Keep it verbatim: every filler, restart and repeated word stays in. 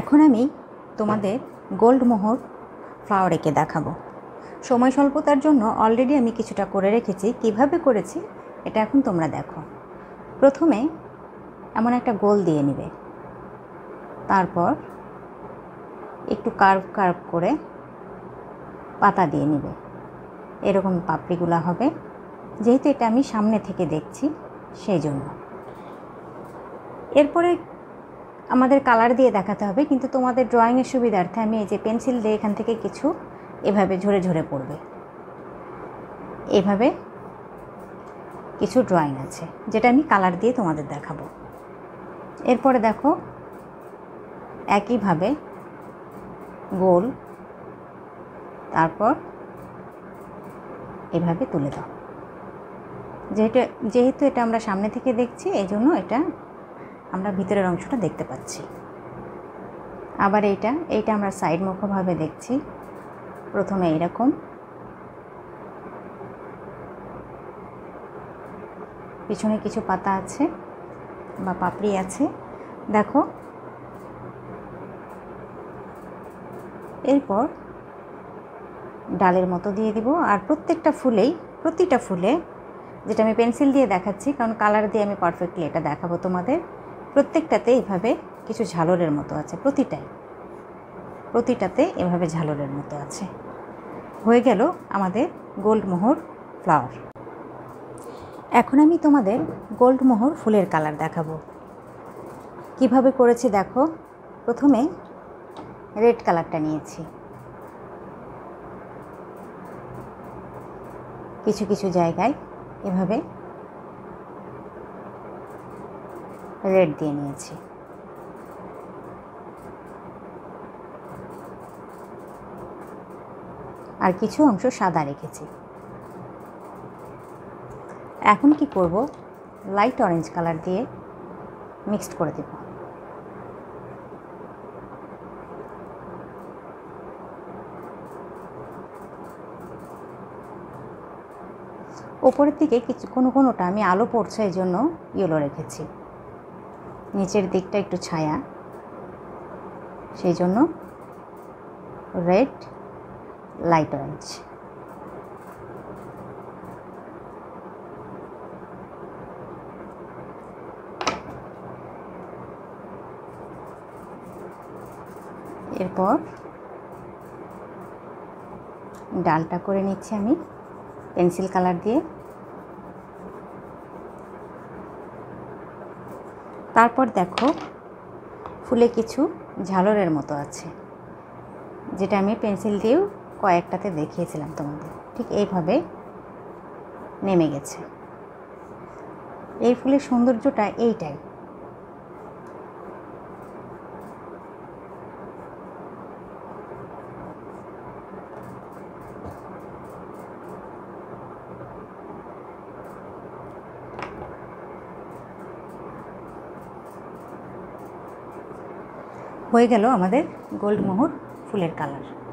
এখন আমি তোমাদের গোল্ড মোহর ফ্লাওয়ার এঁকে দেখাবো। সময় স্বল্পতার জন্য অলরেডি আমি কিছুটা করে রেখেছি, কিভাবে করেছি এটা এখন তোমরা দেখো। প্রথমে এমন একটা গোল দিয়ে নেবে, তারপর একটু কার্ভ কার্ভ করে পাতা দিয়ে নেবে, এরকম পাপড়িগুলো হবে। যেহেতু এটা আমি সামনে থেকে দেখছি সেই জন্য। এরপরে আমাদের কালার দিয়ে দেখাতে হবে, কিন্তু তোমাদের ড্রয়িংয়ের সুবিধার্থে আমি এই যে পেন্সিল দিয়ে এখান থেকে কিছু এভাবে ঝরে ঝরে পড়বে, এভাবে কিছু ড্রয়িং আছে যেটা আমি কালার দিয়ে তোমাদের দেখাবো। এরপরে দেখো একইভাবে গোল, তারপর এভাবে তুলে দাও। যেহেতু যেহেতু এটা আমরা সামনে থেকে দেখছি এই জন্য এটা আমরা ভিতরের অংশটা দেখতে পাচ্ছি। আবার এইটা এইটা আমরা সাইড মুখভাবে দেখছি। প্রথমে এইরকম পিছনে কিছু পাতা আছে বা পাপড়ি আছে দেখো। এরপর ডালের মতো দিয়ে দিব। আর প্রত্যেকটা ফুলেই প্রতিটা ফুলে যেটা আমি পেন্সিল দিয়ে দেখাচ্ছি, কারণ কালার দিয়ে আমি পারফেক্টলি এটা দেখাবো তোমাদের, প্রত্যেকটাতে এভাবে কিছু ঝালরের মতো আছে। প্রতিটাই প্রতিটাতে এভাবে ঝালরের মতো আছে। হয়ে গেল আমাদের গোল্ড মোহর ফ্লাওয়ার। এখন আমি তোমাদের গোল্ড মোহর ফুলের কালার দেখাবো। কিভাবে করেছি দেখো। প্রথমে রেড কালারটা নিয়েছি, কিছু কিছু জায়গায় এভাবে রেড দিয়ে নিয়েছি। আর কিছু অংশ সাদা রেখেছি। এখন কি করব, লাইট অরেঞ্জ কালার দিয়ে মিক্সড করে দেব। ওপরের দিকে কিছু কোনো কোনোটা আমি আলো পড়ছে এই জন্য ইয়েলো রেখেছি, নিচের দিকটা একটু ছায়া সেই জন্য রেড, লাইট অরেঞ্জ। এরপর ডালটা করে নিচ্ছি আমি পেন্সিল কালার দিয়ে। তারপর দেখো ফুলে কিছু ঝালরের মতো আছে, যেটা আমি পেন্সিল দিয়েও কয়েকটাতে দেখিয়েছিলাম তোমাদের, ঠিক এইভাবে নেমে গেছে। এই ফুলের সৌন্দর্যটা এইটাই। হয়ে গেল আমাদের গোল্ড মোহর ফুলের কালার।